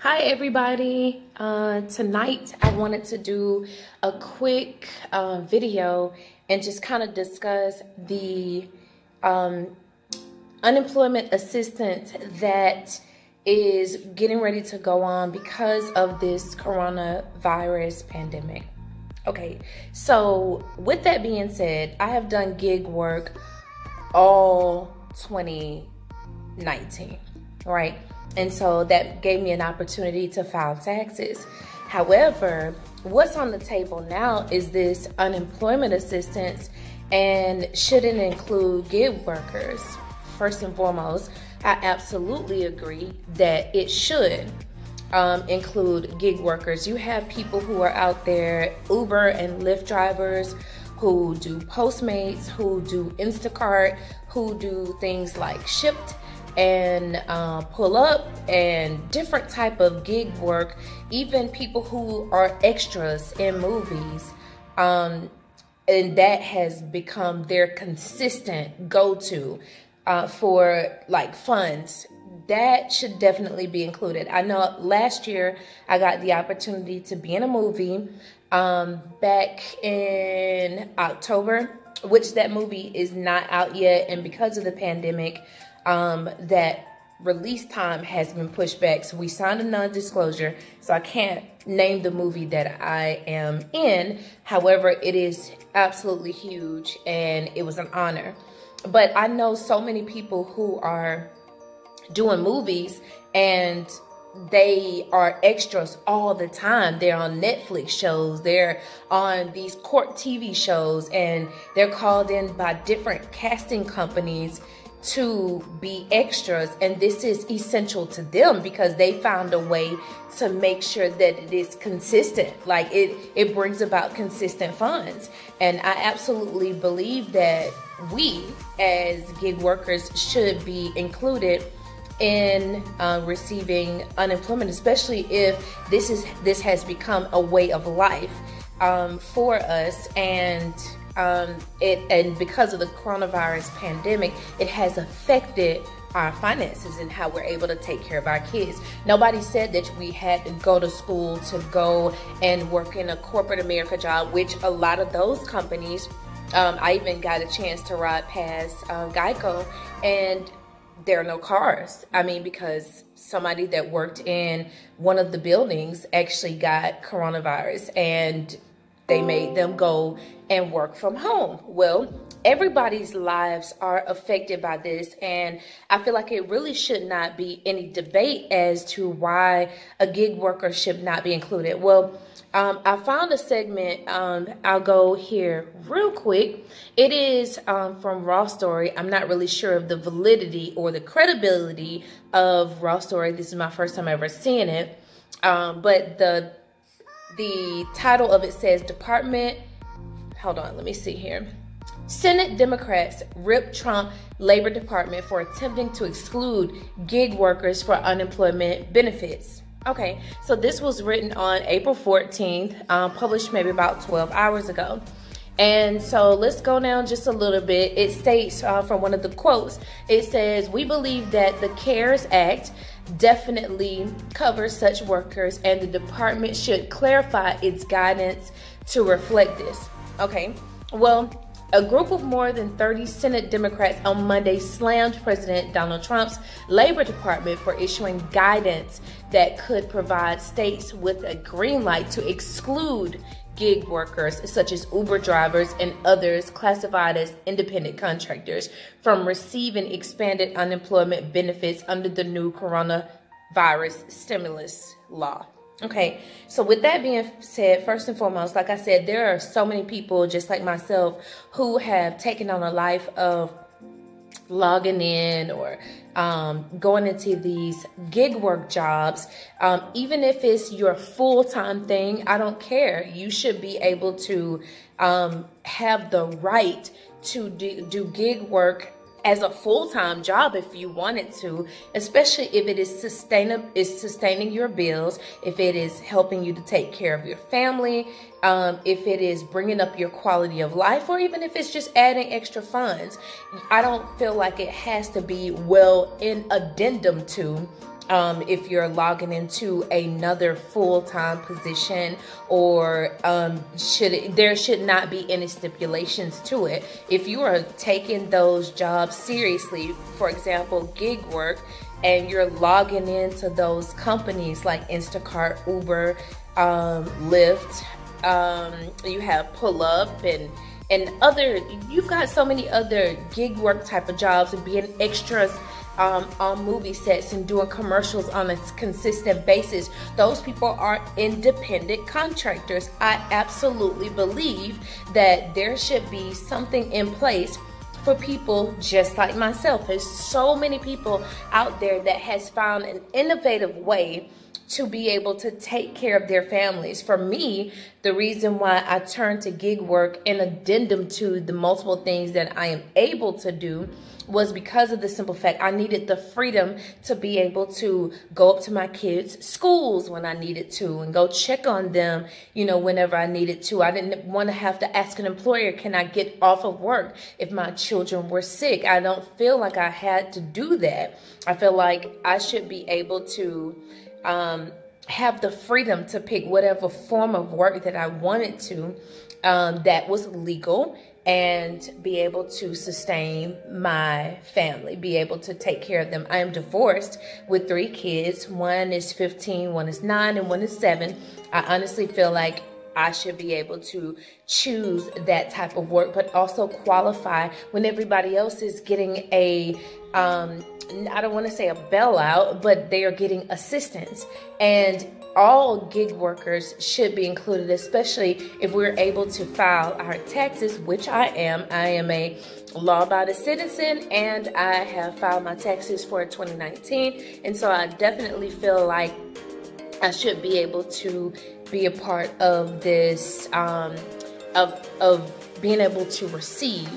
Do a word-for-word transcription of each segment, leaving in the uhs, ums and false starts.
Hi everybody, uh, tonight I wanted to do a quick uh, video and just kind of discuss the um, unemployment assistance that is getting ready to go on because of this coronavirus pandemic. Okay, so with that being said, I have done gig work all twenty nineteen, right? And so that gave me an opportunity to file taxes. However, what's on the table now is this unemployment assistance and shouldn't include gig workers. First and foremost, I absolutely agree that it should um, include gig workers. You have people who are out there, Uber and Lyft drivers, who do Postmates, who do Instacart, who do things like Shipt, and uh, pull up and different type of gig work, even people who are extras in movies. Um, and that has become their consistent go-to uh, for like funds. That should definitely be included. I know last year I got the opportunity to be in a movie um, back in October, which that movie is not out yet. And because of the pandemic, Um, that release time has been pushed back. So we signed a non-disclosure, so I can't name the movie that I am in. However, it is absolutely huge and it was an honor. But I know so many people who are doing movies and they are extras all the time. They're on Netflix shows, they're on these court T V shows, and they're called in by different casting companies to be extras, and this is essential to them because they found a way to make sure that it is consistent. Like it it brings about consistent funds, and I absolutely believe that we as gig workers should be included in uh, receiving unemployment, especially if this is this has become a way of life um, for us. And Um, it and because of the coronavirus pandemic, it has affected our finances and how we're able to take care of our kids. Nobody said that we had to go to school to go and work in a corporate America job, which a lot of those companies, um, I even got a chance to ride past uh, Geico, and there are no cars. I mean, because somebody that worked in one of the buildings actually got coronavirus and they made them go and work from home. Well, everybody's lives are affected by this, and I feel like it really should not be any debate as to why a gig worker should not be included. Well, um, I found a segment. Um, I'll go here real quick. It is um, from Raw Story. I'm not really sure of the validity or the credibility of Raw Story. This is my first time ever seeing it, um, but the The title of it says, Department, hold on, let me see here. Senate Democrats rip Trump Labor Department for attempting to exclude gig workers for unemployment benefits. Okay, so this was written on April fourteenth, um, published maybe about twelve hours ago. And so let's go down just a little bit. It states uh, from one of the quotes, it says, we believe that the CARES Act definitely covers such workers, and the department should clarify its guidance to reflect this. Okay, well, a group of more than thirty Senate Democrats on Monday slammed President Donald Trump's Labor Department for issuing guidance that could provide states with a green light to exclude gig workers such as Uber drivers and others classified as independent contractors from receiving expanded unemployment benefits under the new coronavirus stimulus law. Okay, so with that being said, first and foremost, like I said, there are so many people just like myself who have taken on a life of logging in or um, going into these gig work jobs. Um, even if it's your full-time thing, I don't care. You should be able to um, have the right to do, do gig work as a full-time job if you wanted to, especially if it is sustainable, is sustaining your bills, if it is helping you to take care of your family, um, if it is bringing up your quality of life, or even if it's just adding extra funds. I don't feel like it has to be well in addendum to Um, if you're logging into another full-time position, or um, should it, there should not be any stipulations to it. If you are taking those jobs seriously, for example, gig work, and you're logging into those companies like Instacart, Uber, um, Lyft, um, you have pull up and and other, you've got so many other gig work type of jobs, and being extras Um, on movie sets and doing commercials on a consistent basis. Those people are independent contractors. I absolutely believe that there should be something in place for people just like myself. There's so many people out there that has found an innovative way to be able to take care of their families. For me, the reason why I turned to gig work in addendum to the multiple things that I am able to do was because of the simple fact I needed the freedom to be able to go up to my kids' schools when I needed to and go check on them, you know, whenever I needed to. I didn't want to have to ask an employer, can I get off of work if my children were sick? I don't feel like I had to do that. I feel like I should be able to Um, have the freedom to pick whatever form of work that I wanted to, um, that was legal, and be able to sustain my family, be able to take care of them. I am divorced with three kids. One is fifteen, one is nine, and one is seven. I honestly feel like I should be able to choose that type of work, but also qualify when everybody else is getting a, um, I don't want to say a bailout, but they are getting assistance. And all gig workers should be included, especially if we're able to file our taxes, which I am. I am a law-abiding citizen, and I have filed my taxes for twenty nineteen. And so I definitely feel like I should be able to be a part of this, um, of, of being able to receive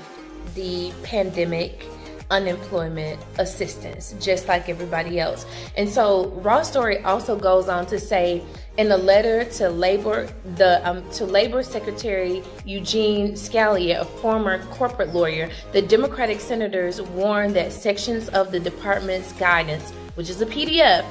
the pandemic unemployment assistance, just like everybody else. And so Raw Story also goes on to say, in a letter to Labor, the um, to Labor Secretary Eugene Scalia, a former corporate lawyer, the Democratic senators warned that sections of the department's guidance, which is a P D F,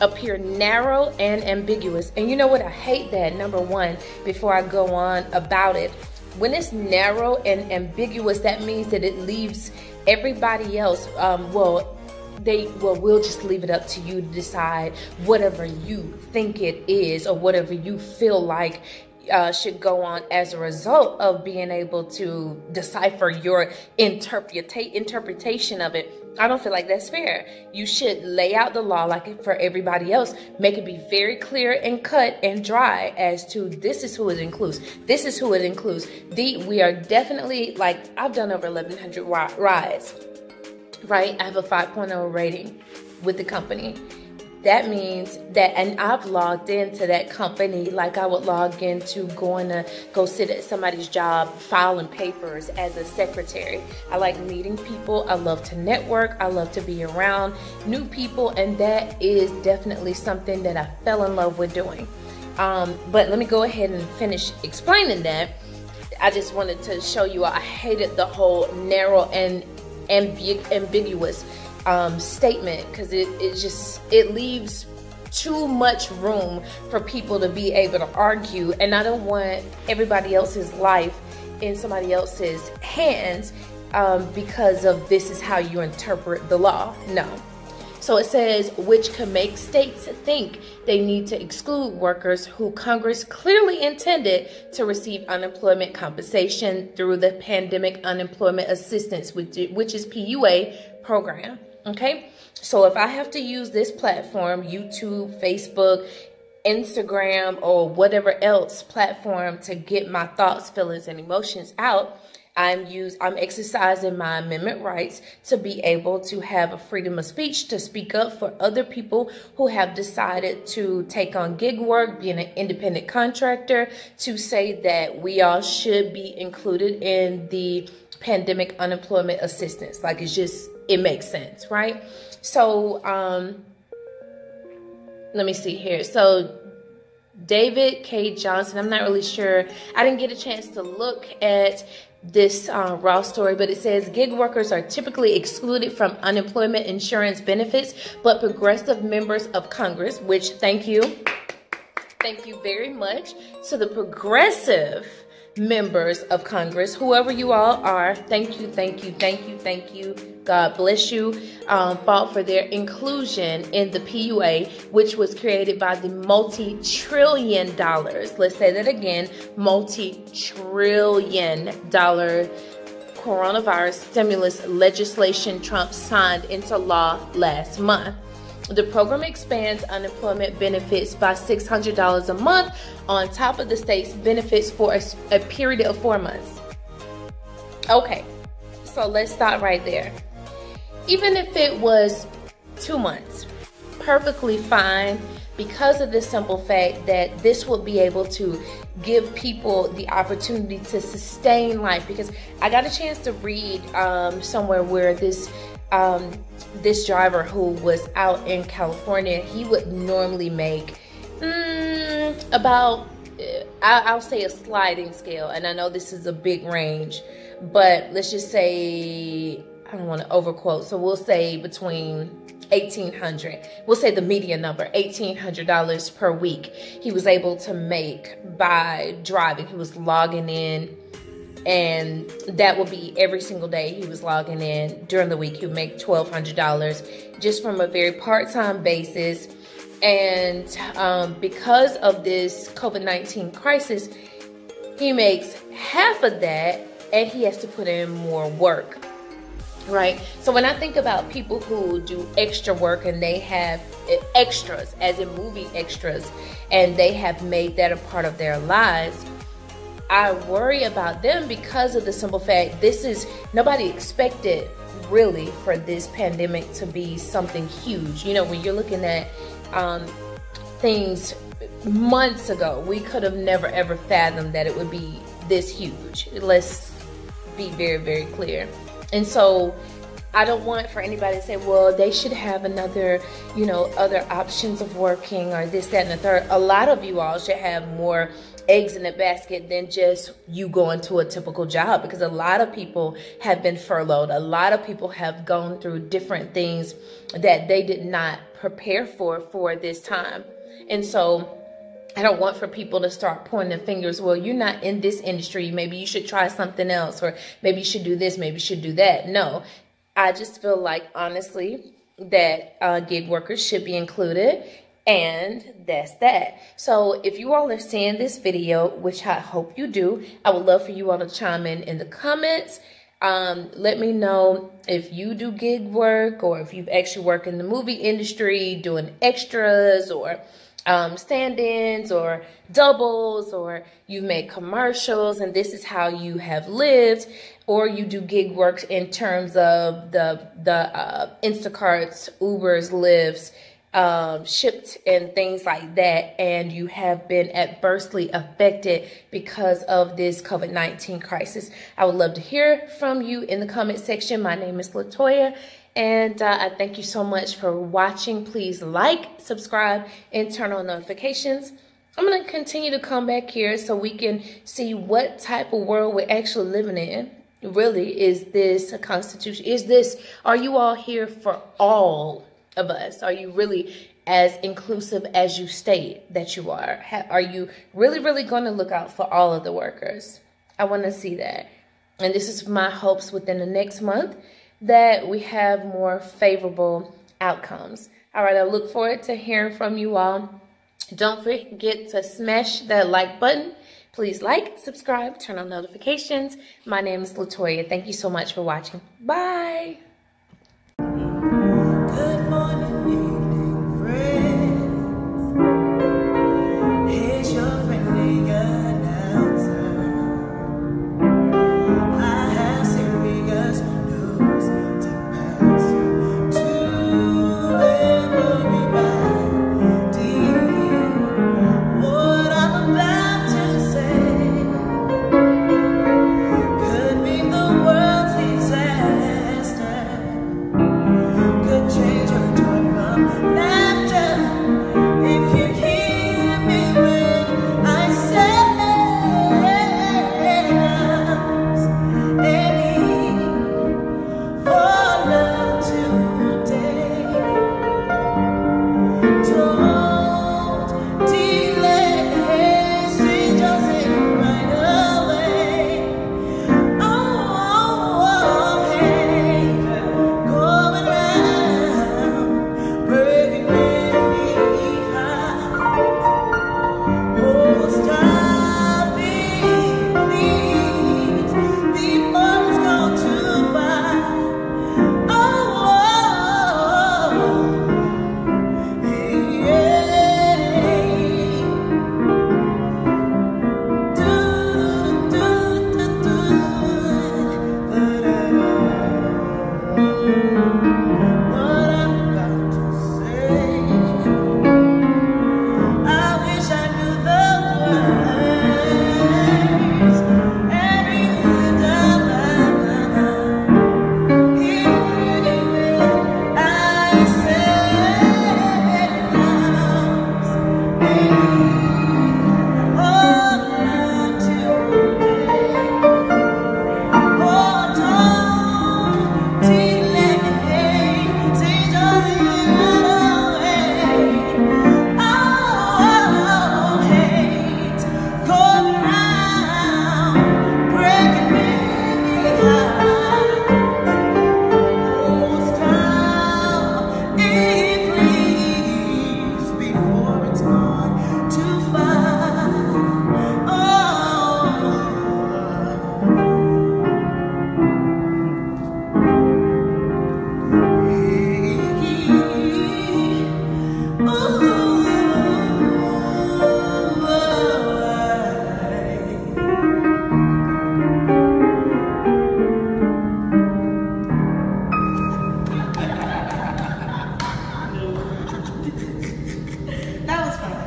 appear narrow and ambiguous. And you know what? I hate that, number one, before I go on about it. When it's narrow and ambiguous, that means that it leaves everybody else, um, well, they, well, we'll just leave it up to you to decide whatever you think it is, or whatever you feel like uh, should go on as a result of being able to decipher your interpreta- interpretation of it. I don't feel like that's fair. You should lay out the law like it for everybody else. Make it be very clear and cut and dry as to this is who it includes. This is who it includes. The, we are definitely, like, I've done over eleven hundred rides, right? I have a five point oh rating with the company. That means that, and I've logged into that company like I would log into going to go sit at somebody's job, filing papers as a secretary. I like meeting people. I love to network. I love to be around new people. And that is definitely something that I fell in love with doing. Um, but let me go ahead and finish explaining that. I just wanted to show you, I hated the whole narrow and ambi- ambiguous Um, statement, because it, it just it leaves too much room for people to be able to argue, and I don't want everybody else's life in somebody else's hands um, because of this is how you interpret the law. No. So it says, which can make states think they need to exclude workers who Congress clearly intended to receive unemployment compensation through the Pandemic Unemployment Assistance, which is P U A program. Okay, so if I have to use this platform, YouTube, Facebook, Instagram, or whatever else platform to get my thoughts, feelings, and emotions out, I'm use, I'm exercising my amendment rights to be able to have a freedom of speech to speak up for other people who have decided to take on gig work, being an independent contractor, to say that we all should be included in the pandemic unemployment assistance. Like, it's just, it makes sense, right? So, um, let me see here. So, David K. Johnson, I'm not really sure. I didn't get a chance to look at this uh, Raw Story, but it says gig workers are typically excluded from unemployment insurance benefits, but progressive members of Congress, which thank you, thank you very much to the progressive members of Congress, whoever you all are, thank you, thank you, thank you, thank you. God bless you. Um, fought for their inclusion in the P U A, which was created by the multi-trillion dollars. Let's say that again, multi-trillion dollar coronavirus stimulus legislation Trump signed into law last month. The program expands unemployment benefits by six hundred dollars a month on top of the state's benefits for a, a period of four months. Okay, so let's stop right there. Even if it was two months, perfectly fine, because of the simple fact that this will be able to give people the opportunity to sustain life. Because I got a chance to read um, somewhere where this... Um, this driver who was out in California, he would normally make mm, about, I'll say a sliding scale, and I know this is a big range, but let's just say, I don't want to overquote, so we'll say between eighteen hundred dollars, we'll say the median number, eighteen hundred dollars per week he was able to make by driving. He was logging in, and that would be every single day he was logging in. During the week, he would make twelve hundred dollars just from a very part-time basis. And um, because of this COVID nineteen crisis, he makes half of that, and he has to put in more work, right? So when I think about people who do extra work and they have extras, as in movie extras, and they have made that a part of their lives, I worry about them because of the simple fact this is, nobody expected really for this pandemic to be something huge. You know, when you're looking at um, things months ago, we could have never ever fathomed that it would be this huge. Let's be very, very clear. And so I don't want for anybody to say, well, they should have another, you know, other options of working or this, that, and the third. A lot of you all should have more eggs in a basket than just you going to a typical job, because a lot of people have been furloughed. A lot of people have gone through different things that they did not prepare for for this time. And so I don't want for people to start pointing the fingers, well, you're not in this industry, maybe you should try something else, or maybe you should do this, maybe you should do that. No, I just feel like, honestly, that uh, gig workers should be included. And that's that. So if you all are seeing this video, which I hope you do, I would love for you all to chime in in the comments. Um, let me know if you do gig work, or if you've actually worked in the movie industry doing extras, or um, stand-ins, or doubles, or you've made commercials and this is how you have lived, or you do gig work in terms of the, the uh, Instacarts, Ubers, Lyfts, Um, Shipt, and things like that, and you have been adversely affected because of this COVID nineteen crisis. I would love to hear from you in the comment section. My name is Latoya, and uh, I thank you so much for watching. Please like, subscribe, and turn on notifications. I'm going to continue to come back here so we can see what type of world we're actually living in. Really, is this a constitution? Is this, are you all here for all of us? Are you really as inclusive as you state that you are? Are you really, really going to look out for all of the workers? I want to see that. And this is my hopes within the next month that we have more favorable outcomes. All right, I look forward to hearing from you all. Don't forget to smash that like button. Please like, subscribe, turn on notifications. My name is Latoya. Thank you so much for watching. Bye.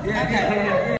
Yeah, okay.